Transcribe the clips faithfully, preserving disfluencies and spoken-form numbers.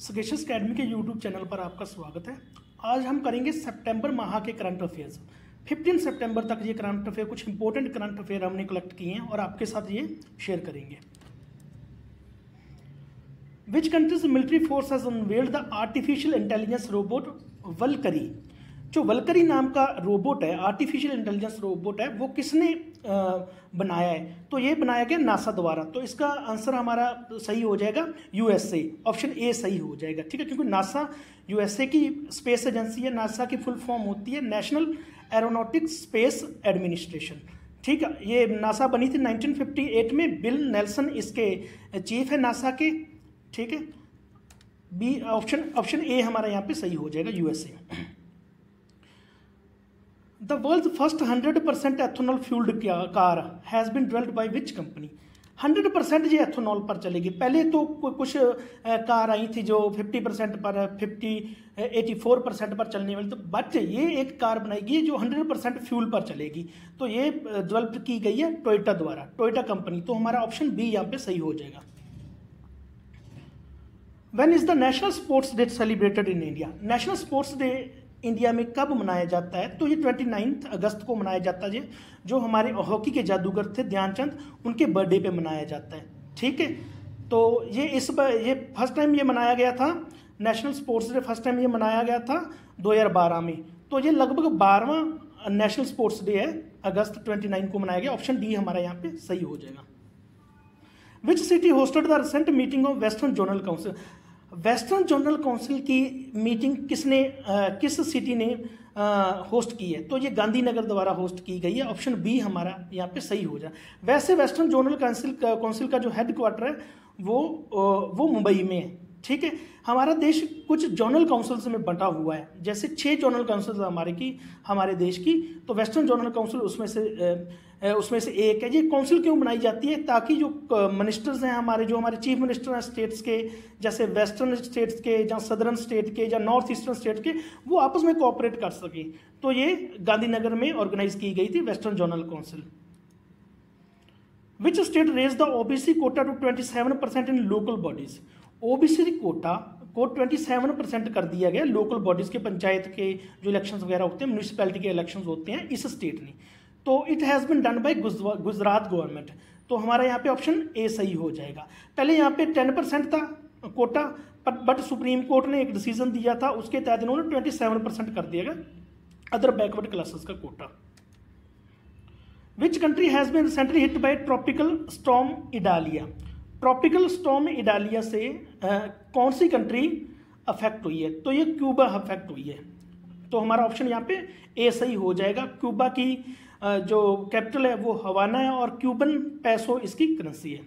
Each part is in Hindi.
सगेशियस अकेडमी के यूट्यूब चैनल पर आपका स्वागत है। आज हम करेंगे सितंबर माह के करंट अफेयर्स। पंद्रह सितंबर तक ये करंट अफेयर, कुछ इंपॉर्टेंट करंट अफेयर हमने कलेक्ट किए हैं और आपके साथ ये शेयर करेंगे। Which countries military force has unveiled the artificial intelligence robot Valkyrie. जो वल्क्यरी नाम का रोबोट है, आर्टिफिशियल इंटेलिजेंस रोबोट है, वो किसने बनाया है? तो ये बनाया गया नासा द्वारा। तो इसका आंसर हमारा सही हो जाएगा यूएसए, ऑप्शन ए सही हो जाएगा। ठीक है, क्योंकि नासा यूएसए की स्पेस एजेंसी है। नासा की फुल फॉर्म होती है नेशनल एरोनॉटिक्स स्पेस एडमिनिस्ट्रेशन। ठीक है, ये नासा बनी थी नाइनटीन फिफ्टी एट में। बिल नेल्सन इसके चीफ है नासा के। ठीक है, बी ऑप्शन ऑप्शन ए हमारा यहाँ पे सही हो जाएगा USA. The world first hundred percent ethanol fuelled car has been developed by which company. Hundred percent ये एथोनॉल पर चलेगी। पहले तो कुछ कार आई थी जो फिफ्टी परसेंट पर फिफ्टी एटी फोर परसेंट पर चलने वाली, तो बट ये एक कार बनाएगी जो हंड्रेड परसेंट फ्यूल पर चलेगी। तो ये डेवलप की गई है टोयोटा द्वारा, टोयोटा कंपनी। तो हमारा ऑप्शन बी यहाँ पे सही हो जाएगा। When is the national sports day celebrated in India? National sports day India में कब मनाया जाता है? तो ये उनतीस अगस्त को मनाया जाता है, जो हमारे हॉकी के जादूगर थे ध्यानचंद, उनके बर्थडे पे मनाया जाता है। ठीक है, तो ये इस बार ये फर्स्ट टाइम ये मनाया गया था, national sports day first time ये मनाया गया था दो हज़ार बारह में। तो ये लगभग बारहवां नेशनल स्पोर्ट्स डे है, अगस्त उनतीस को मनाया गया। ऑप्शन डी हमारा यहाँ पे सही हो जाएगा। Which city hosted the recent meeting of western zonal council? Western zonal council की मीटिंग किसने आ, किस सिटी ने आ, होस्ट की है? तो ये गांधीनगर द्वारा होस्ट की गई है। ऑप्शन बी हमारा यहाँ पे सही हो जाए। वैसे वेस्टर्न जोनल काउंसिल काउंसिल का जो हेड क्वार्टर है वो वो मुंबई में है। ठीक है, हमारा देश कुछ जोनल काउंसिल्स में बंटा हुआ है, जैसे छः जोनल काउंसिल्स हमारे की हमारे देश की। तो वेस्टर्न जोनल काउंसिल उसमें से उसमें से एक है। ये काउंसिल क्यों बनाई जाती है? ताकि जो मिनिस्टर्स हैं हमारे, जो हमारे चीफ मिनिस्टर हैं स्टेट्स के, जैसे वेस्टर्न स्टेट्स के या सदर्न स्टेट के या नॉर्थ ईस्टर्न स्टेट के, वो आपस में कोऑपरेट कर सकें। तो ये गांधीनगर में ऑर्गेनाइज की गई थी western zonal council. Which state raise the OBC quota to twenty seven percent in local bodies? OBC quota को सत्ताईस परसेंट कर दिया गया लोकल बॉडीज के, पंचायत के जो इलेक्शंस वगैरह होते हैं, म्यूनिसिपैलिटी के इलेक्शंस होते हैं इस स्टेट ने। तो it has been done by Gujarat government. तो हमारा यहाँ पे ऑप्शन ए सही हो जाएगा। पहले यहाँ पे दस परसेंट था कोटा, बट सुप्रीम कोर्ट ने एक डिसीजन दिया था, उसके तहत इन्होंने सत्ताईस परसेंट कर दिया गया अदर बैकवर्ड क्लासेस का quota. Which country has been recently hit by tropical storm Idalia? Tropical storm Idalia से आ, कौन सी कंट्री अफेक्ट हुई है? तो ये क्यूबा अफेक्ट हुई है। तो हमारा ऑप्शन यहाँ पे ए सही हो जाएगा। क्यूबा की आ, जो कैपिटल है वो हवाना है और क्यूबन पैसो इसकी करेंसी है।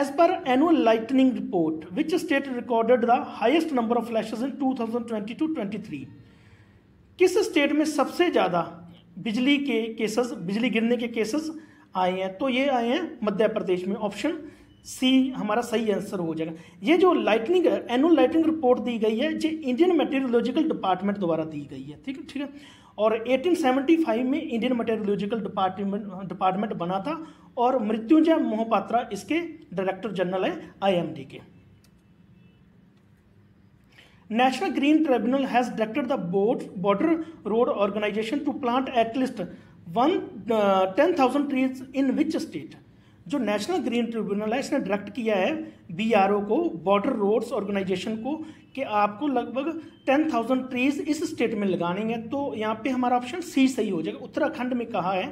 As per annual lightning report, which state recorded the highest number of flashes in two thousand twenty two twenty three? किस स्टेट में सबसे ज़्यादा बिजली के केसेस, बिजली गिरने के केसेस आए हैं? तो ये आए हैं मध्य प्रदेश में। ऑप्शन सी हमारा सही आंसर हो जाएगा। ये जो लाइटनिंग एनुअल लाइटनिंग रिपोर्ट दी गई है, ये इंडियन मेटेरोलॉजिकल डिपार्टमेंट द्वारा दी गई है। ठीक है, ठीक है, और अठारह सौ पचहत्तर में इंडियन मेटेरोलॉजिकल डिपार्टमेंट डिपार्टमेंट बना था और मृत्युंजय मोहपात्रा इसके डायरेक्टर जनरल है आई एम डी के। National green tribunal has directed the board border road organisation to plant at least one ten thousand trees in which state? जो नेशनल ग्रीन ट्रिब्यूनल है इसने डायरेक्ट किया है बी आर ओ को, बॉर्डर रोड्स ऑर्गेनाइजेशन को, कि आपको लगभग टेन थाउजेंड ट्रीज इस स्टेट में लगाने हैं। तो यहाँ पे हमारा ऑप्शन सी सही हो जाएगा। उत्तराखंड में कहा है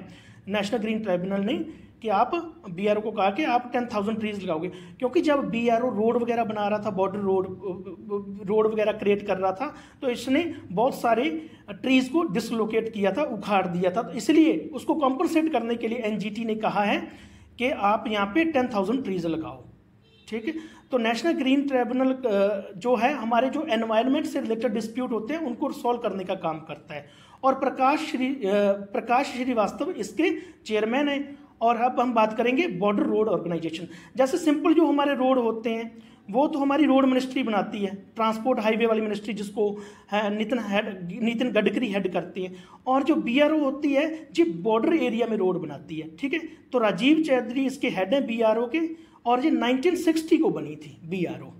नेशनल ग्रीन ट्रिब्यूनल ने कि आप बी आर ओ को कहा कि आप टेन थाउजेंड ट्रीज लगाओगे, क्योंकि जब बी आर ओ रोड वगैरह बना रहा था, बॉर्डर रोड रोड वगैरह क्रिएट कर रहा था, तो इसने बहुत सारे ट्रीज को डिसलोकेट किया था, उखाड़ दिया था। तो इसलिए उसको कॉम्पनसेट करने के लिए एन जी टी ने कहा है कि आप यहाँ पे टेन थाउजेंड ट्रीज लगाओ। ठीक है, तो नेशनल ग्रीन ट्रिब्यूनल जो है हमारे जो एनवायरनमेंट से रिलेटेड डिस्प्यूट होते हैं उनको सॉल्व करने का काम करता है, और प्रकाश श्री प्रकाश श्रीवास्तव इसके चेयरमैन है। और अब हम बात करेंगे बॉर्डर रोड ऑर्गेनाइजेशन। जैसे सिंपल जो हमारे रोड होते हैं वो तो हमारी रोड मिनिस्ट्री बनाती है, ट्रांसपोर्ट हाईवे वाली मिनिस्ट्री, जिसको नितिन हेड नितिन गडकरी हेड करती है। और जो बीआरओ होती है जी बॉर्डर एरिया में रोड बनाती है। ठीक है, तो राजीव चौधरी इसके हेड हैं बीआरओ के, और ये नाइनटीन सिक्सटी को बनी थी BRO.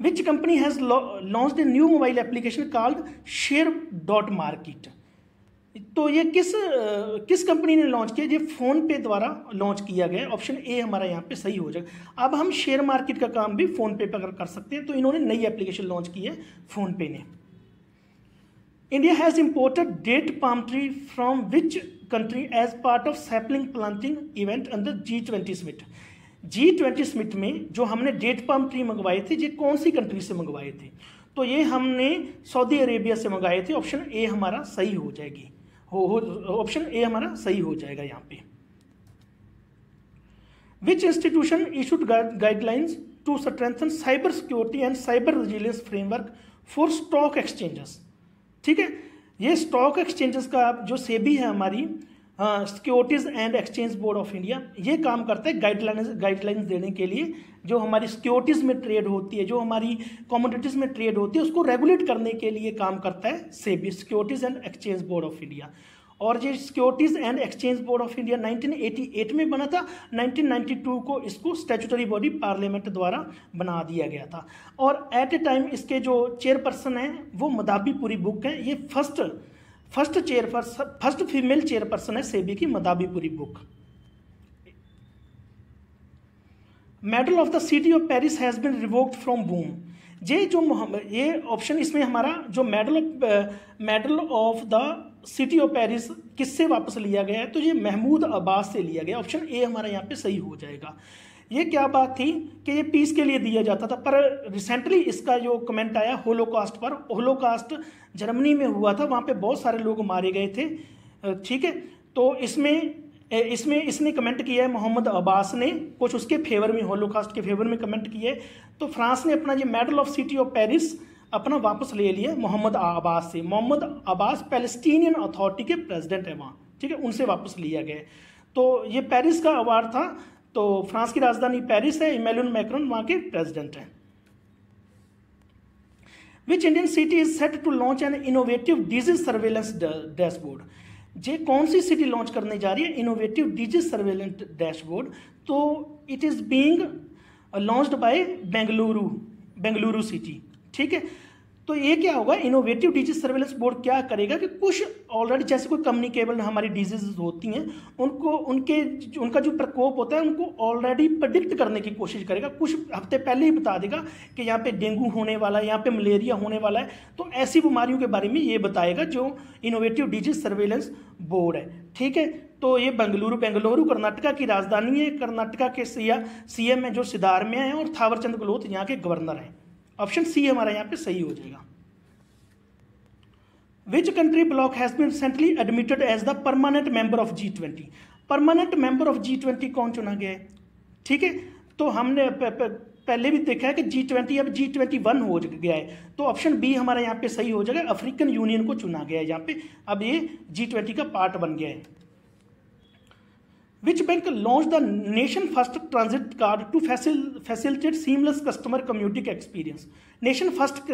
which company has launched a new mobile application called share dot market. तो ये किस किस कंपनी ने लॉन्च किया? ये फोनपे द्वारा लॉन्च किया गया। ऑप्शन ए हमारा यहाँ पे सही हो जाएगा। अब हम शेयर मार्केट का काम भी फोनपे पर कर सकते हैं, तो इन्होंने नई एप्लीकेशन लॉन्च की है फोनपे ने। India has imported date palm tree from which country as part of sapling planting event under G twenty summit. G twenty summit में जो हमने डेट पाम ट्री मंगवाए थे, ये कौन सी कंट्री से मंगवाए थे? तो ये हमने सऊदी अरेबिया से मंगवाए थे। ऑप्शन ए हमारा सही हो जाएगी हो ऑप्शन ए हमारा सही हो जाएगा यहाँ पे। Which institution issued guidelines to strengthen cyber security and cyber resilience framework for stock exchanges. ठीक है, ये स्टॉक एक्सचेंजेस का जो सेबी है हमारी securities and exchange board of India, ये काम करता है गाइडलाइंस गाइडलाइंस देने के लिए। जो हमारी सिक्योरिटीज़ में ट्रेड होती है, जो हमारी कमोडिटीज़ में ट्रेड होती है, उसको रेगुलेट करने के लिए काम करता है SEBI, securities and exchange board of India. और ये securities and exchange board of India nineteen eighty eight में बना था। नाइनटीन नाइंटी टू को इसको स्टैट्यूटरी बॉडी पार्लियामेंट द्वारा बना दिया गया था। और एट ए टाइम इसके जो चेयरपर्सन हैं वो माधबी पुरी बुच हैं। ये first first chairperson first female chairperson है सेबी की, Madhabi Puri Buch. Medal of the city of Paris has been revoked from boom. ये जो ये ऑप्शन इसमें हमारा जो medal medal of the city of Paris किससे वापस लिया गया है, तो ये महमूद अब्बास से लिया गया। ऑप्शन ए हमारा यहाँ पे सही हो जाएगा। ये क्या बात थी कि ये पीस के लिए दिया जाता था, पर रिसेंटली इसका जो कमेंट आया होलोकास्ट पर, होलोकास्ट जर्मनी में हुआ था, वहाँ पे बहुत सारे लोग मारे गए थे। ठीक है, तो इसमें इसमें इसने कमेंट किया है मोहम्मद अब्बास ने, कुछ उसके फेवर में, होलोकास्ट के फेवर में कमेंट किया है। तो फ्रांस ने अपना ये medal of city of Paris अपना वापस ले लिया मोहम्मद अब्बास से। मोहम्मद अब्बास पैलेस्टीनियन अथॉरिटी के प्रेसिडेंट है वहाँ, ठीक है, उनसे वापस लिया गया। तो ये पेरिस का अवार्ड था, तो फ्रांस की राजधानी पेरिस है, इमैनुअल मैक्रॉन वहाँ के प्रेसिडेंट हैं। Which Indian city is set to launch an innovative disease surveillance dashboard. जे कौन सी सिटी लॉन्च करने जा रही है इनोवेटिव डिजीज सर्वेलेंस डैशबोर्ड? तो it is being launched by Bengaluru Bengaluru city. ठीक है, तो ये क्या होगा? इनोवेटिव डिजीज सर्वेलेंस बोर्ड क्या करेगा कि कुछ ऑलरेडी जैसे कोई कम्युनिकेबल हमारी डिजीजेज होती हैं, उनको उनके उनका जो प्रकोप होता है उनको ऑलरेडी प्रेडिक्ट करने की कोशिश करेगा। कुछ हफ्ते पहले ही बता देगा कि यहाँ पे डेंगू होने वाला है, यहाँ पे मलेरिया होने वाला है, तो ऐसी बीमारियों के बारे में ये बताएगा जो इनोवेटिव डिजीज सर्वेलेंस बोर्ड है। ठीक है, तो ये बेंगलुरु बेंगलुरु कर्नाटका की राजधानी है। कर्नाटका के सीएम है जो सिद्धारमैया हैं, और थावरचंद गहलोत यहाँ के गवर्नर हैं। ऑप्शन सी हमारा यहाँ पे सही हो जाएगा। Which country block has been recently admitted as the permanent member of G twenty? Permanent member of G twenty कौन चुना गया है? ठीक है, तो हमने पहले भी देखा है कि जी ट्वेंटी अब जी ट्वेंटी वन हो गया है, तो ऑप्शन बी हमारा यहाँ पे सही हो जाएगा। अफ्रीकन यूनियन को चुना गया है यहाँ पे, अब ये जी ट्वेंटी का पार्ट बन गया है। Which bank launched the nation first transit card to facil facilitate seamless customer commuting experience? Nation first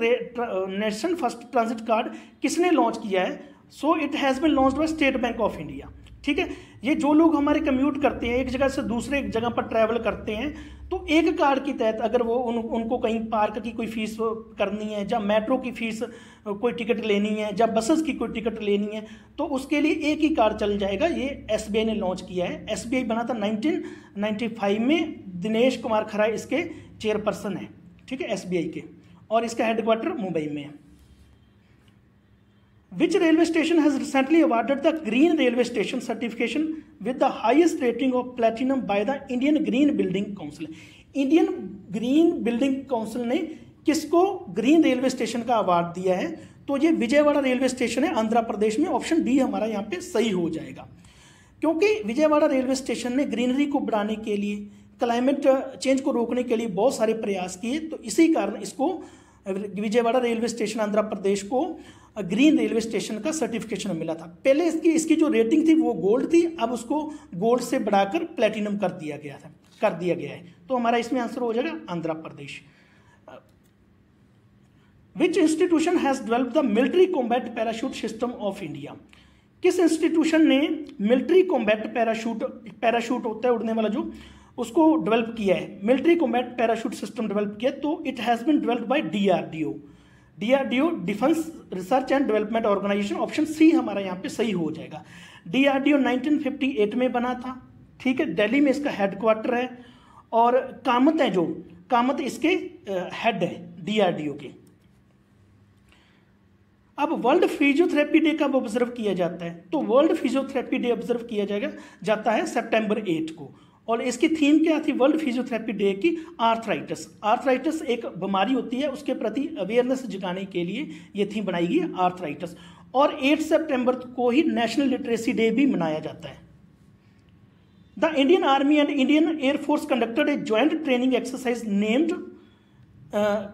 nation first transit card किसने लॉन्च किया है? So it has been launched by State Bank of India. ठीक है, ये जो लोग हमारे कम्यूट करते हैं, एक जगह से दूसरे जगह पर ट्रैवल करते हैं, तो एक कार्ड के तहत अगर वो उन उनको कहीं पार्क की कोई फीस करनी है, या मेट्रो की फीस कोई टिकट लेनी है, या बसेस की कोई टिकट लेनी है, तो उसके लिए एक ही कार्ड चल जाएगा। ये एसबीआई ने लॉन्च किया है। एसबीआई बना था नाइनटीन नाइंटी फाइव में, दिनेश कुमार खरा इसके चेयरपर्सन है, ठीक है, एसबीआई के, और इसका हेडक्वार्टर मुंबई में है। Which railway station has recently awarded the Green Railway Station certification with the highest rating of platinum by the Indian Green Building Council? Indian Green Building Council ने किसको ग्रीन रेलवे स्टेशन का अवार्ड दिया है? तो ये विजयवाड़ा रेलवे स्टेशन है आंध्र प्रदेश में। ऑप्शन डी हमारा यहाँ पे सही हो जाएगा, क्योंकि विजयवाड़ा रेलवे स्टेशन ने ग्रीनरी को बढ़ाने के लिए, क्लाइमेट चेंज को रोकने के लिए बहुत सारे प्रयास किए, तो इसी कारण इसको विजयवाड़ा रेलवे स्टेशन आंध्र प्रदेश को ग्रीन रेलवे स्टेशन का सर्टिफिकेशन मिला था। पहले इसकी इसकी जो रेटिंग थी वो गोल्ड थी, अब उसको गोल्ड से बढ़ाकर प्लेटिनम कर दिया गया था कर दिया गया है। तो हमारा इसमें आंसर हो जाएगा Andhra Pradesh. Which institution has developed the military combat parachute system of India? किस इंस्टीट्यूशन ने मिलिट्री कॉम्बैट पैराशूट पैराशूट होता है उड़ने वाला जो, उसको डेवलप किया है, military combat parachute system develop किया है, तो it has been developed by DRDO DRDO defence research and development organisation. Option C हमारा यहाँ पे सही हो जाएगा। डीआरडीओ नाइनटीन फिफ्टी एट में बना था, ठीक है, दिल्ली में इसका हेडक्वार्टर है, और कामत है, जो कामत इसके हेड है डीआरडीओ के। अब वर्ल्ड फिजियोथेरेपी डे कब ऑब्जर्व किया जाता है, तो वर्ल्ड फिजियोथेरेपी डे ऑब्जर्व किया जाएगा जाता है सितंबर आठ को, और इसकी थीम क्या थी वर्ल्ड फिजियोथेरेपी डे की? आर्थराइटिस। आर्थराइटिस एक बीमारी होती है, उसके प्रति अवेयरनेस जगाने के लिए ये थीम बनाई गई है आर्थराइटिस। और आठ सितंबर को ही नेशनल लिटरेसी डे भी मनाया जाता है। The Indian army and Indian air force conducted a joint training exercise named,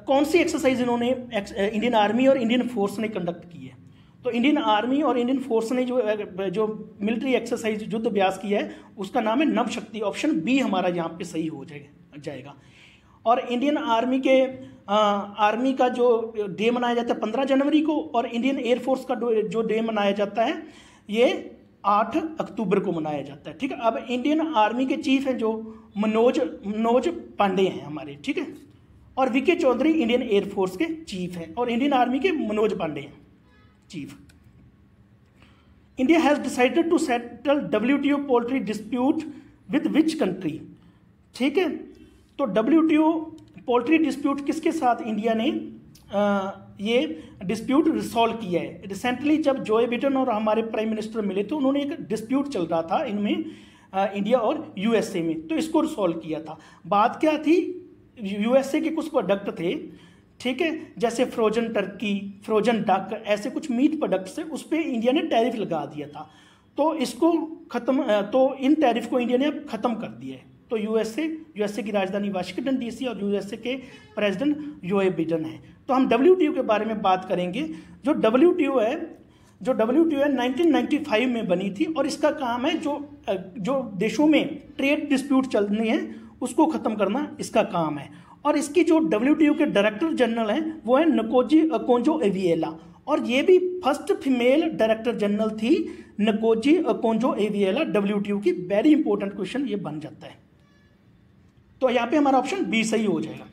कौन सी एक्सरसाइज इन्होंने इंडियन आर्मी और इंडियन फोर्स ने कंडक्ट की है? तो इंडियन आर्मी और इंडियन फोर्स ने जो जो मिलिट्री एक्सरसाइज युद्ध अभ्यास किया है उसका नाम है नव शक्ति। ऑप्शन बी हमारा यहाँ पे सही हो जाएगा जाएगा और इंडियन आर्मी के आ, आर्मी का जो डे मनाया जाता है पंद्रह जनवरी को, और इंडियन एयरफोर्स का जो डे मनाया जाता है ये आठ अक्टूबर को मनाया जाता है। ठीक है, अब इंडियन आर्मी के चीफ हैं जो मनोज मनोज पांडे हैं हमारे, ठीक है, और वीके चौधरी इंडियन एयरफोर्स के चीफ हैं, और इंडियन आर्मी के मनोज पांडे हैं chief. India has decided to settle WTO poultry dispute with which country? ठीक है, तो डब्ल्यूटीओ पोल्ट्री डिस्प्यूट किसके साथ इंडिया ने आ, ये डिस्प्यूट रिसॉल्व किया है? रिसेंटली जब जो बिडेन और हमारे प्राइम मिनिस्टर मिले तो उन्होंने एक डिस्प्यूट चल रहा था इनमें इंडिया और यूएसए में, तो इसको रिसॉल्व किया था। बात क्या थी, यूएसए के कुछ प्रोडक्ट थे, ठीक है, जैसे फ्रोजन टर्की, फ्रोजन डक, ऐसे कुछ मीट प्रोडक्ट्स थे, उस पर इंडिया ने टैरिफ लगा दिया था, तो इसको खत्म, तो इन टैरिफ को इंडिया ने अब ख़त्म कर दिया है। तो यूएसए यूएसए की राजधानी वाशिंगटन डीसी और यूएसए के प्रेसिडेंट जो बिडेन हैं। तो हम डब्ल्यूटीओ के बारे में बात करेंगे। जो डब्ल्यूटीओ है जो डब्ल्यूटीओ है नाइनटीन नाइंटी फाइव में बनी थी, और इसका काम है जो जो देशों में ट्रेड डिस्प्यूट चलनी है उसको ख़त्म करना इसका काम है। और इसकी जो डब्ल्यूटीओ के डायरेक्टर जनरल हैं वो है नकोजी अकोंजो एविएला, और ये भी फर्स्ट फीमेल डायरेक्टर जनरल थी नकोजी अकोंजो एविएला डब्ल्यूटीओ की। वेरी इंपॉर्टेंट क्वेश्चन ये बन जाता है, तो यहाँ पे हमारा ऑप्शन बी सही हो जाएगा।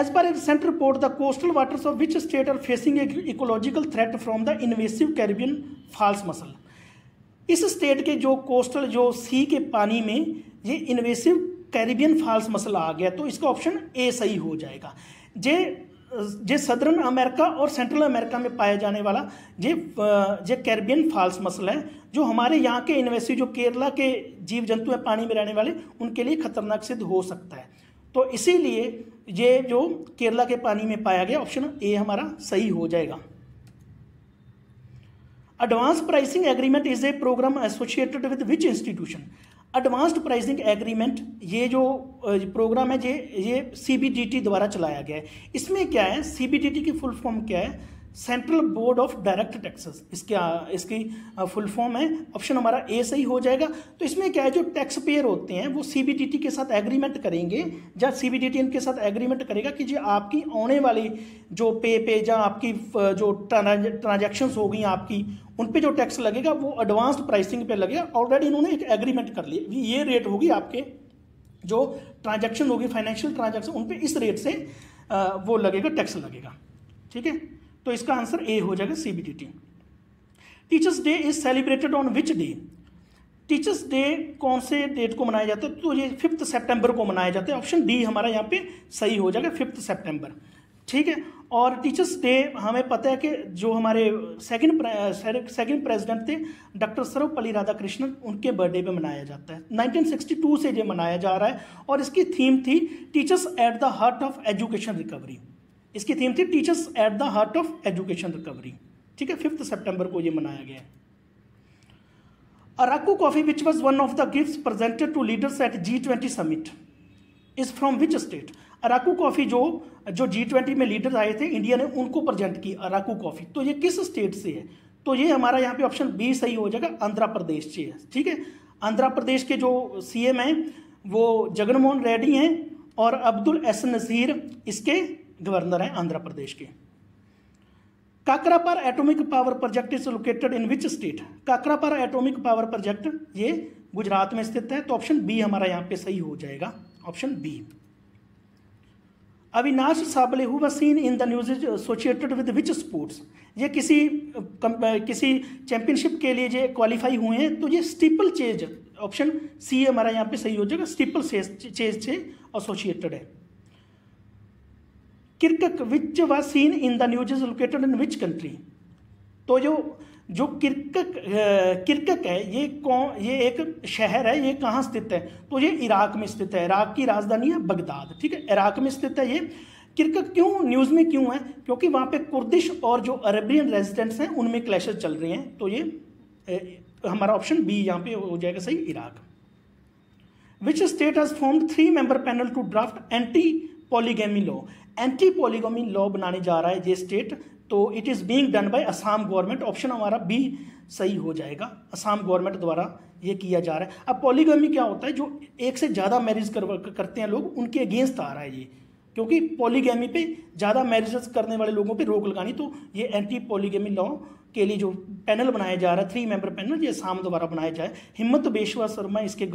As per a recent report, the coastal waters of which state are facing a ecological threat from the invasive Caribbean false mussel? इस स्टेट के जो कोस्टल जो सी के पानी में ये इन्वेसिव कैरिबियन फॉल्स मसल आ गया, तो इसका ऑप्शन ए सही हो जाएगा। जे जे सदर्न अमेरिका और सेंट्रल अमेरिका में पाया जाने वाला जे जे कैरिबियन फॉल्स मसल है, जो हमारे यहाँ के इन्वेसिव जो केरला के जीव जंतु हैं पानी में रहने वाले उनके लिए खतरनाक सिद्ध हो सकता है, तो इसीलिए ये जो केरला के पानी में पाया गया, ऑप्शन ए हमारा सही हो जाएगा। Advance pricing agreement is a programme associated with which institution? Advanced pricing agreement ये जो प्रोग्राम है ये ये सीबीडीटी द्वारा चलाया गया है। इसमें क्या है, सीबीडीटी की फुल फॉर्म क्या है? Central board of direct taxes, इसका इसकी फुल फॉर्म है। ऑप्शन हमारा ए सही हो जाएगा। तो इसमें क्या है, जो टैक्स पेयर होते हैं वो सीबीडीटी के साथ एग्रीमेंट करेंगे, या सीबीडीटी इनके साथ एग्रीमेंट करेगा कि जी आपकी आने वाली जो पे पे या आपकी जो ट्रांजैक्शंस हो गई आपकी, उन पे जो टैक्स लगेगा वो एडवांस प्राइसिंग पे लगेगा। ऑलरेडी इन्होंने एक एग्रीमेंट कर लिया, ये रेट होगी आपके जो ट्रांजेक्शन होगी फाइनेंशियल ट्रांजेक्शन, उन पर इस रेट से वो लगेगा टैक्स लगेगा, ठीक है, तो इसका आंसर ए हो जाएगा CBDT. Teachers day is celebrated on which day? Teachers day कौन से डेट को मनाया जाता है? तो ये फिफ्थ सितंबर को मनाया जाता है। ऑप्शन डी हमारा यहाँ पे सही हो जाएगा, फिफ्थ सितंबर, ठीक है। और टीचर्स डे हमें पता है कि जो हमारे सेकंड सेकंड प्रेसिडेंट थे डॉक्टर सर्वपल्ली राधाकृष्णन, उनके बर्थडे पे मनाया जाता है। नाइनटीन सिक्सटी टू से ये मनाया जा रहा है, और इसकी थीम थी teachers at the heart of education recovery. इसकी थीम थी teachers at the heart of education recovery, ठीक है। फिफ्थ सितंबर को ये मनाया गया है। Araku coffee which was one of the gifts presented to leaders at G twenty summit is from which state? Araku coffee जो जो जी ट्वेंटी में लीडर्स आए थे इंडिया ने उनको प्रेजेंट की अराकू कॉफी, तो ये किस स्टेट से है? तो ये हमारा यहाँ पे ऑप्शन बी सही हो जाएगा, आंध्र प्रदेश से है, ठीक है। आंध्र प्रदेश के जो सी एम हैं वो जगनमोहन रेड्डी हैं, और अब्दुल एस नज़ीर इसके गवर्नर हैं आंध्र प्रदेश के। Kakrapar atomic power project is located in which state? Kakrapar atomic power project ये गुजरात में स्थित है, तो ऑप्शन बी हमारा यहाँ पे सही हो जाएगा, option B. Avinash Sable who was seen in the news associated with which sports, ये किसी किसी चैंपियनशिप के लिए जो क्वालिफाई हुए हैं, तो ये स्टीपल चेज, ऑप्शन सी हमारा यहाँ पे सही हो जाएगा, स्टीपल चेज से एसोसिएटेड है। Kirkuk which was seen in the news is located in which country, तो जो जो किरकक किरकक है ये कौन, ये एक शहर है, ये कहाँ स्थित है, तो ये इराक में स्थित है, इराक की राजधानी है बगदाद, ठीक है, इराक में स्थित है ये। किरकक क्यों न्यूज़ में क्यों है, क्योंकि वहाँ पे कुर्दिश और जो अरेबियन रेजिडेंट्स हैं उनमें क्लैशेस चल रहे हैं, तो ये ए, हमारा ऑप्शन बी यहाँ पे हो जाएगा सही, Iraq. Which state has formed three member panel to draft anti polygamy law, anti polygamy law बनाने जा रहा है ये स्टेट, तो it is being done by Assam government, option हमारा बी सही हो जाएगा, असम गवर्नमेंट द्वारा ये किया जा रहा है। अब पॉलीगेमी क्या होता है, जो एक से ज़्यादा मैरिज कर, करते हैं लोग, उनके अगेंस्ट आ रहा है ये, क्योंकि पॉलीगेमी पे ज़्यादा मैरिजेस करने वाले लोगों पे रोक लगानी, तो ये एंटी पॉलीगेमी लॉ के लिए जो पैनल बनाया जा रहा है, थ्री मेंबर पैनल, ये असम द्वारा बनाया जाए। हिम्मत बेशवा शर्मा इसके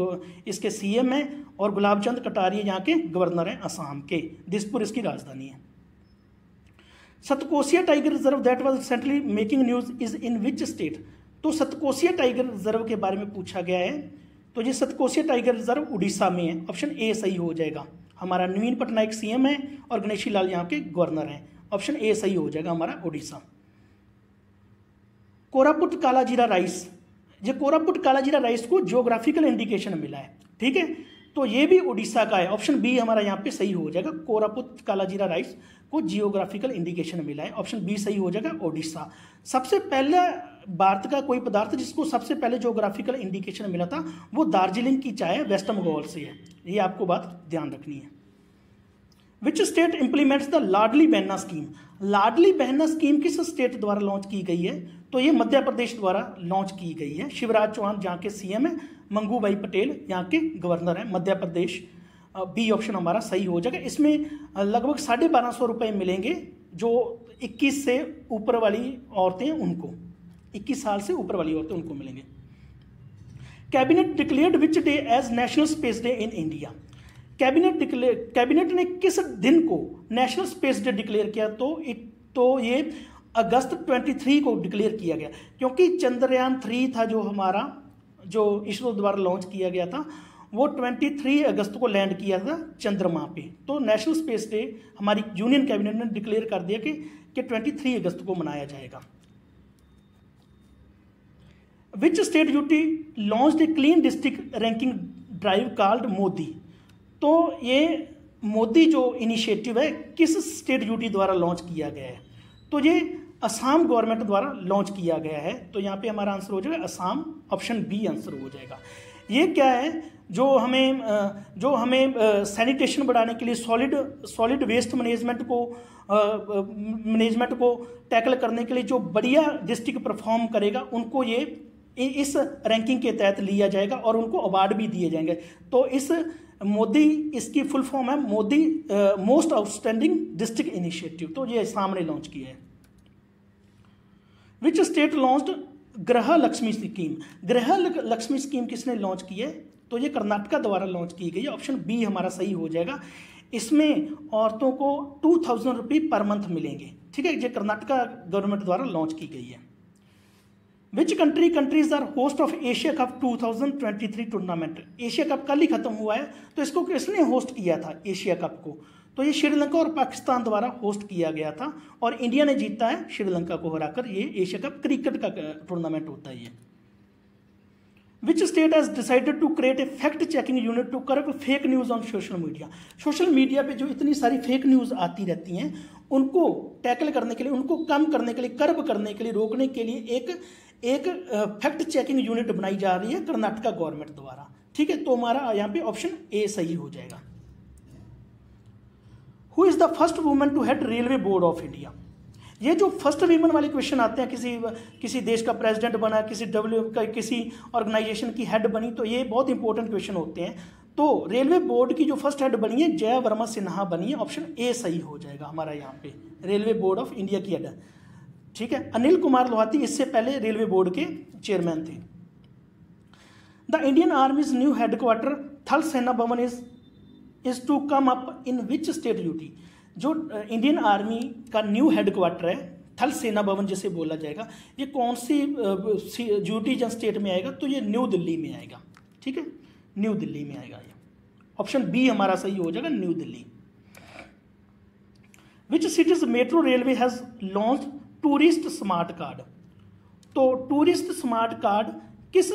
इसके सीएम हैं और गुलाब चंद कटारिया यहाँ के गवर्नर हैं असम के, दिसपुर इसकी राजधानी है। Satkosia tiger reserve that was recently making news is in which state, तो सतकोसिया टाइगर रिजर्व के बारे में पूछा गया है, तो ये सतकोसिया टाइगर रिजर्व उड़ीसा में है, ऑप्शन ए सही हो जाएगा। हमारा नवीन पटनायक सीएम है और गणेशी लाल यहाँ के गवर्नर हैं, ऑप्शन ए सही हो जाएगा हमारा, उड़ीसा। कोरापुट कालाजीरा राइस, ये कोरापुट कालाजीरा राइस को ज्योग्राफिकल इंडिकेशन मिला है, ठीक है, तो ये भी उड़ीसा का है, ऑप्शन बी हमारा यहाँ पे सही हो जाएगा। कोरापुट कालाजीरा राइस को जियोग्राफिकल इंडिकेशन मिला है, ऑप्शन बी सही हो जाएगा, ओडिशा। सबसे पहले भारत का कोई पदार्थ जिसको सबसे पहले जियोग्राफिकल इंडिकेशन मिला था वो दार्जिलिंग की चाय वेस्टर्न बंगाल से है, ये आपको बात ध्यान रखनी है। Which state implements the Ladli Behna scheme, Ladli Behna scheme किस स्टेट द्वारा लॉन्च की गई है, तो ये मध्य प्रदेश द्वारा लॉन्च की गई है। शिवराज चौहान जहाँ के सीएम हैं, मंगू भाई पटेल यहाँ के गवर्नर हैं मध्य प्रदेश, बी ऑप्शन हमारा सही हो जाएगा। इसमें लगभग साढ़े बारह सौ रुपये मिलेंगे जो इक्कीस से ऊपर वाली औरतें उनको, इक्कीस साल से ऊपर वाली औरतें उनको मिलेंगे। Cabinet declared which day as national space day in India, cabinet declare cabinet ने किस दिन को नेशनल स्पेस डे डिक्लेयर किया, तो इट तो ये अगस्त तेईस को डिक्लेयर किया गया, क्योंकि चंद्रयान थ्री था जो हमारा जो इसरो द्वारा लॉन्च किया गया था वो तेईस अगस्त को लैंड किया था चंद्रमा पे, तो नेशनल स्पेस डे हमारी यूनियन कैबिनेट ने डिक्लेयर कर दिया कि, कि तेईस अगस्त को मनाया जाएगा। Which state UT launched a clean district ranking drive called Modi, तो ये मोदी जो इनिशिएटिव है किस स्टेट यूटी द्वारा लॉन्च किया गया है, तो ये असम गवर्नमेंट द्वारा लॉन्च किया गया है, तो यहाँ पे हमारा आंसर हो जाएगा असम, ऑप्शन बी आंसर हो जाएगा। ये क्या है, जो हमें जो हमें सैनिटेशन बढ़ाने के लिए सॉलिड सॉलिड वेस्ट मैनेजमेंट को मैनेजमेंट को टैकल करने के लिए जो बढ़िया डिस्ट्रिक्ट परफॉर्म करेगा उनको ये इस रैंकिंग के तहत लिया जाएगा और उनको अवार्ड भी दिए जाएंगे। तो इस मोदी, इसकी फुल फॉर्म है Modi most outstanding district initiative, तो ये सामने लॉन्च किया है। विच स्टेट लॉन्च्ड गृह लक्ष्मी स्कीम, गृह लक्ष्मी स्कीम किसने लॉन्च की है, तो ये कर्नाटका द्वारा लॉन्च की गई है, ऑप्शन बी हमारा सही हो जाएगा। इसमें औरतों को टू थाउजेंड रुपये पर मंथ मिलेंगे, ठीक है, ये कर्नाटका गवर्नमेंट द्वारा लॉन्च की गई है। Which country countries are host of Asia cup दो हज़ार तेईस टूर्नामेंट, एशिया कप कल ही खत्म हुआ है, तो इसको किसने होस्ट किया था एशिया कप को, तो ये श्रीलंका और पाकिस्तान द्वारा होस्ट किया गया था और इंडिया ने जीता है श्रीलंका को हराकर, ये एशिया कप क्रिकेट का टूर्नामेंट होता है ये। Which state has decided to create a fact checking unit to curb fake news on social media, social media पे जो इतनी सारी फेक न्यूज़ आती रहती हैं उनको टैकल करने के लिए, उनको कम करने के लिए, कर्ब करने के लिए, रोकने के लिए एक एक फैक्ट चेकिंग यूनिट बनाई जा रही है कर्नाटका गवर्नमेंट द्वारा, ठीक है, तो हमारा यहाँ पे ऑप्शन ए सही हो जाएगा। Who is the first women to head railway board of India, ये जो फर्स्ट वीमेन वाले क्वेश्चन आते हैं, किसी किसी देश का प्रेसिडेंट बना, किसी डब्ल्यू किसी ऑर्गेनाइजेशन की हेड बनी, तो ये बहुत इंपॉर्टेंट क्वेश्चन होते हैं, तो रेलवे बोर्ड की जो फर्स्ट हेड बनी है जया वर्मा सिन्हा बनी है, ऑप्शन ए सही हो जाएगा हमारा यहाँ पे, रेलवे बोर्ड ऑफ इंडिया की हेड, ठीक है। अनिल कुमार लोहाती इससे पहले रेलवे बोर्ड के चेयरमैन थे। The Indian Army's new headquarter थल सेना भवन is is to come up in which state duty? जो इंडियन आर्मी का न्यू हेडक्वार्टर है थल सेना भवन जिसे बोला जाएगा, ये कौन सी ड्यूटी जन स्टेट में आएगा? तो ये न्यू दिल्ली में आएगा। ठीक है, न्यू दिल्ली में आएगा। ये ऑप्शन बी हमारा सही हो जाएगा, new Delhi. Which cities metro railway has launch tourist smart card? तो टूरिस्ट स्मार्ट कार्ड किस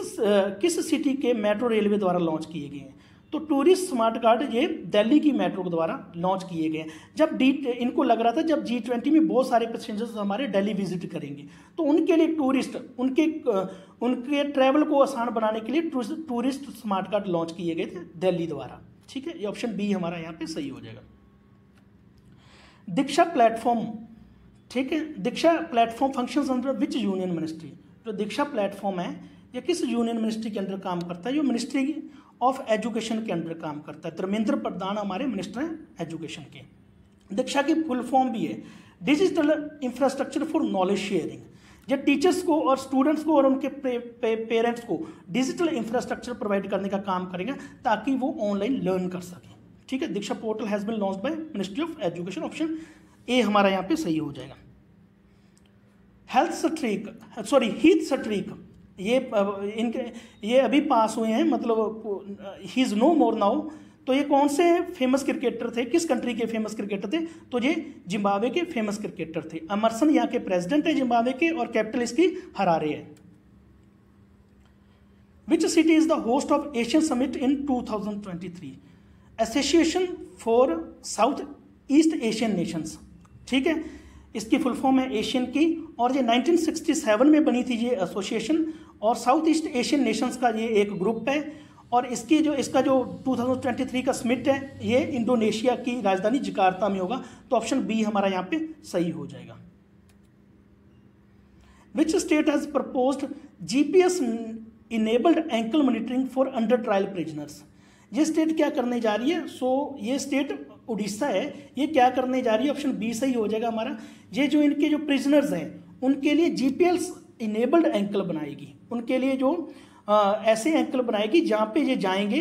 किस सिटी के मेट्रो रेलवे द्वारा लॉन्च किए गए हैं? तो टूरिस्ट स्मार्ट कार्ड ये दिल्ली की मेट्रो द्वारा लॉन्च किए गए हैं। जब डी इनको लग रहा था जब जी ट्वेंटी में बहुत सारे पैसेंजर्स हमारे दिल्ली विजिट करेंगे, तो उनके लिए टूरिस्ट उनके उनके ट्रैवल को आसान बनाने के लिए टूरिस्ट स्मार्ट कार्ड लॉन्च किए गए थे दिल्ली द्वारा। ठीक है, ये ऑप्शन बी हमारा यहाँ पे सही हो जाएगा। दीक्षा प्लेटफॉर्म, ठीक है, Diksha platform functions under which union ministry? जो दीक्षा प्लेटफॉर्म है ये किस यूनियन मिनिस्ट्री के अंदर काम करता है? ये मिनिस्ट्री ऑफ एजुकेशन के अंदर काम करता है। धर्मेंद्र प्रधान हमारे मिनिस्टर हैं एजुकेशन के। दीक्षा की फुल फॉर्म भी है digital infrastructure for knowledge sharing. ये टीचर्स को और स्टूडेंट्स को और उनके पे, पे, पेरेंट्स को डिजिटल इंफ्रास्ट्रक्चर प्रोवाइड करने का काम करेगा ताकि वो ऑनलाइन लर्न कर सकें। ठीक है, Diksha portal has been launch by ministry of education. Option A हमारा यहाँ पे सही हो जाएगा। Heath Streak sorry Heath Streak ये इनके ये अभी पास हुए हैं, मतलब he is no more now. तो ये कौन से फेमस क्रिकेटर थे, किस कंट्री के फेमस क्रिकेटर थे? तो ये जिम्बाब्वे के फेमस क्रिकेटर थे। अमरसन यहाँ के प्रेसिडेंट हैं जिम्बाब्वे के और कैपिटल इसकी हरारे है। Which city is the host of ASEAN summit in two thousand twenty three? Association for south east Asian nations. ठीक है, इसकी फुल फॉर्म है एशियन की, और ये नाइनटीन सिक्सटी सेवन में बनी थी ये एसोसिएशन, और साउथ ईस्ट एशियन नेशंस का ये एक ग्रुप है। और इसकी जो इसका जो टू थाउजेंड ट्वेंटी थ्री का समिट है ये इंडोनेशिया की राजधानी जकार्ता में होगा। तो ऑप्शन बी हमारा यहाँ पे सही हो जाएगा। Which state has proposed GPS enabled ankle monitoring for under trial prisoners? ये स्टेट क्या करने जा रही है? सो so, ये स्टेट उड़ीसा है, ये क्या करने जा रही है? ऑप्शन बी सही हो जाएगा हमारा। ये जो इनके जो प्रिजनर्स हैं उनके लिए जीपीएस इनेबल्ड एंकल बनाएगी, उनके लिए जो आ, ऐसे एंकल बनाएगी जहाँ पे ये जाएंगे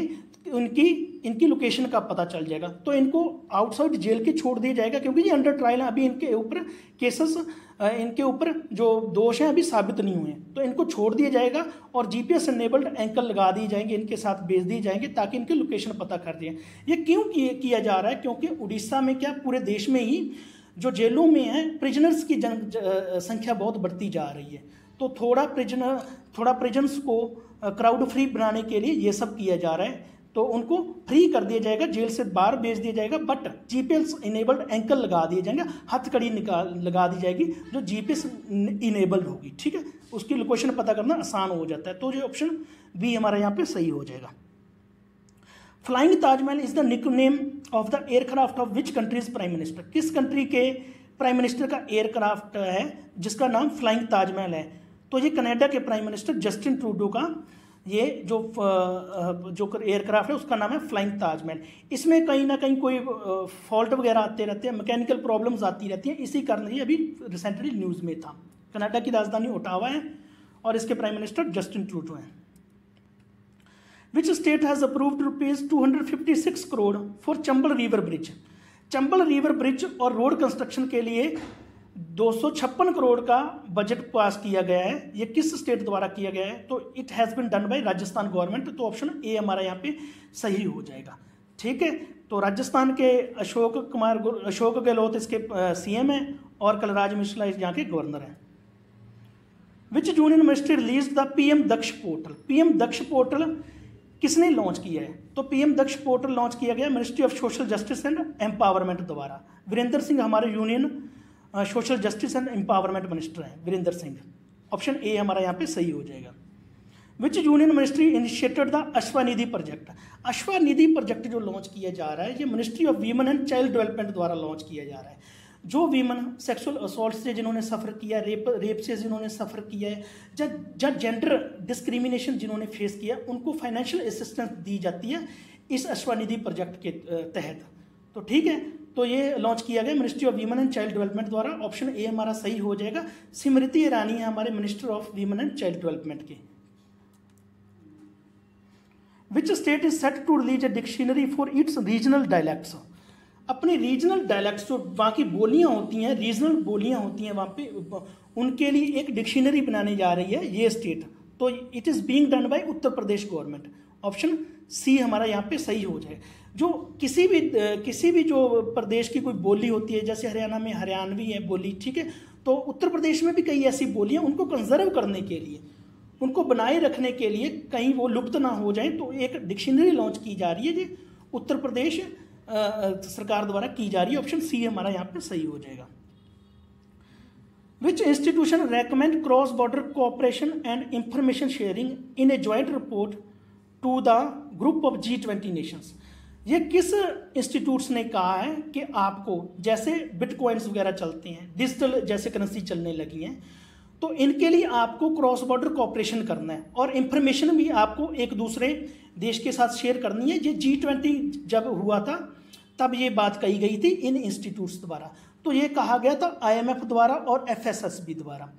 उनकी इनकी लोकेशन का पता चल जाएगा। तो इनको आउटसाइड जेल के छोड़ दिया जाएगा क्योंकि ये अंडर ट्रायल है, अभी इनके ऊपर केसेस इनके ऊपर जो दोष हैं अभी साबित नहीं हुए हैं, तो इनको छोड़ दिया जाएगा और जीपीएस इनेबल्ड एंकल लगा दिए जाएंगे, इनके साथ भेज दिए जाएंगे ताकि इनकी लोकेशन पता कर दें। ये क्यों किया जा रहा है? क्योंकि उड़ीसा में क्या पूरे देश में ही जो जेलों में है प्रिजनर्स की जन, ज, संख्या बहुत बढ़ती जा रही है। तो थोड़ा प्रिजनर थोड़ा प्रिजन्स को क्राउड फ्री बनाने के लिए ये सब किया जा रहा है। तो उनको फ्री कर दिया जाएगा, जेल से बाहर भेज दिया जाएगा, बट जीपीएस इनेबल्ड एंकल लगा दिए जाएंगे, हथकड़ी निकाल लगा दी जाएगी जो जीपीएस इनेबल्ड होगी। ठीक है, उसकी लोकेशन पता करना आसान हो जाता है। तो ये ऑप्शन बी हमारा यहाँ पे सही हो जाएगा। Flying Taj Mahal is the nickname of the aircraft of which countries prime minister? किस कंट्री के प्राइम मिनिस्टर का एयरक्राफ्ट है जिसका नाम फ्लाइंग ताजमहल है? तो ये कनाडा के प्राइम मिनिस्टर जस्टिन ट्रूडो का ये जो जो एयरक्राफ्ट है उसका नाम है फ्लाइंग ताजमहल। इसमें कहीं ना कहीं कोई फॉल्ट वगैरह आते रहते हैं, मैकेनिकल प्रॉब्लम्स आती रहती हैं, इसी कारण ये अभी रिसेंटली न्यूज़ में था। कनाडा की राजधानी ओटावा है और इसके प्राइम मिनिस्टर जस्टिन ट्रूडो हैं। Which state has approved rupees two hundred fifty six crore for Chambal river bridge? Chambal river bridge और रोड कंस्ट्रक्शन के लिए दो सौ छप्पन करोड़ का बजट पास किया गया है। ये किस स्टेट द्वारा किया गया है? तो it has been done by Rajasthan government. तो ऑप्शन ए हमारा यहाँ पे सही हो जाएगा। ठीक है, तो राजस्थान के अशोक कुमार अशोक गहलोत इसके सीएम हैं और कलराज मिश्रा इस यहाँ के गवर्नर हैं। Which union ministry release the PM Daksh portal? PM Daksh portal किसने लॉन्च किया है? तो पीएम दक्ष पोर्टल लॉन्च किया गया ministry of social justice and empowerment द्वारा। वीरेंद्र सिंह हमारे union social justice and empowerment minister हैं वीरेंद्र सिंह। ऑप्शन ए हमारा यहाँ पे सही हो जाएगा। Which union ministry initiated the Ashwanidhi project? Ashwanidhi project जो लॉन्च किया जा रहा है ये ministry of women and child development द्वारा लॉन्च किया जा रहा है। जो वीमेन सेक्सुअल असॉल्ट से जिन्होंने सफ़र किया, रेप रेप से जिन्होंने सफ़र किया है, जब जेंडर डिस्क्रिमिनेशन जिन्होंने फेस किया, उनको फाइनेंशियल असिस्टेंस दी जाती है इस अश्वानिधि प्रोजेक्ट के तहत। तो ठीक है, तो ये लॉन्च किया गया ministry of women and child development द्वारा। ऑप्शन ए हमारा सही हो जाएगा। स्मृति ईरानी है हमारे minister of women and child development के। Which state is set to release a dictionary for its regional dialects. अपने रीजनल डायलैक्ट्स जो वहाँ की बोलियाँ होती हैं, रीजनल बोलियाँ होती हैं वहाँ पे, उनके लिए एक डिक्शनरी बनाने जा रही है ये स्टेट। तो it is being done by Uttar Pradesh government. Option C हमारा यहाँ पे सही हो जाए। जो किसी भी किसी भी जो प्रदेश की कोई बोली होती है, जैसे हरियाणा में हरियाणवी है बोली, ठीक है, तो उत्तर प्रदेश में भी कई ऐसी बोलियाँ, उनको कंजर्व करने के लिए, उनको बनाए रखने के लिए, कहीं वो लुप्त ना हो जाए, तो एक डिक्शनरी लॉन्च की जा रही है जी उत्तर प्रदेश सरकार द्वारा की जा रही है। ऑप्शन सी हमारा यहाँ पे सही हो जाएगा। Which institution recommend cross border cooperation and information sharing in a joint report to the group of G twenty nations. ये किस इंस्टीट्यूट्स ने कहा है कि आपको, जैसे बिटकॉइंस वगैरह चलते हैं, डिजिटल जैसे करेंसी चलने लगी हैं, तो इनके लिए आपको क्रॉस बॉर्डर कोऑपरेशन करना है और इंफॉर्मेशन भी आपको एक दूसरे देश के साथ शेयर करनी है। ये जी ट्वेंटी जब हुआ था तब ये बात कही गई थी इन इंस्टीट्यूट्स द्वारा। तो ये कहा गया था आईएमएफ द्वारा और एफएसएसबी द्वारा।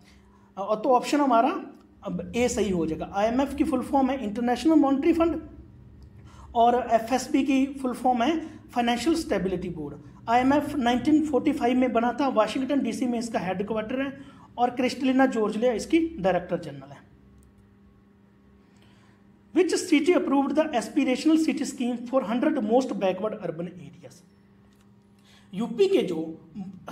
और तो ऑप्शन हमारा अब ए सही हो जाएगा। आईएमएफ की फुल फॉर्म है इंटरनेशनल मॉनिटरी फंड और एफएसबी की फुल फॉर्म है financial stability board. IMF nineteen forty five में बना था, वाशिंगटन डीसी में इसका हेडक्वार्टर है और क्रिस्टलिना जॉर्जिया इसकी डायरेक्टर जनरल है। Which city approved the aspirational city scheme for hundred most backward urban areas. UP के जो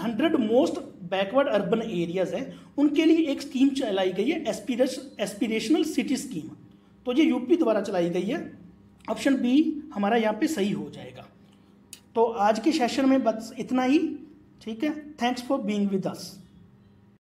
hundred most backward urban areas हैं उनके लिए एक स्कीम चलाई गई है एस्पिरेशनल सिटी स्कीम, तो ये यूपी द्वारा चलाई गई है। ऑप्शन बी हमारा यहाँ पे सही हो जाएगा। तो आज के सेशन में बस इतना ही, ठीक है। Thanks for being with us.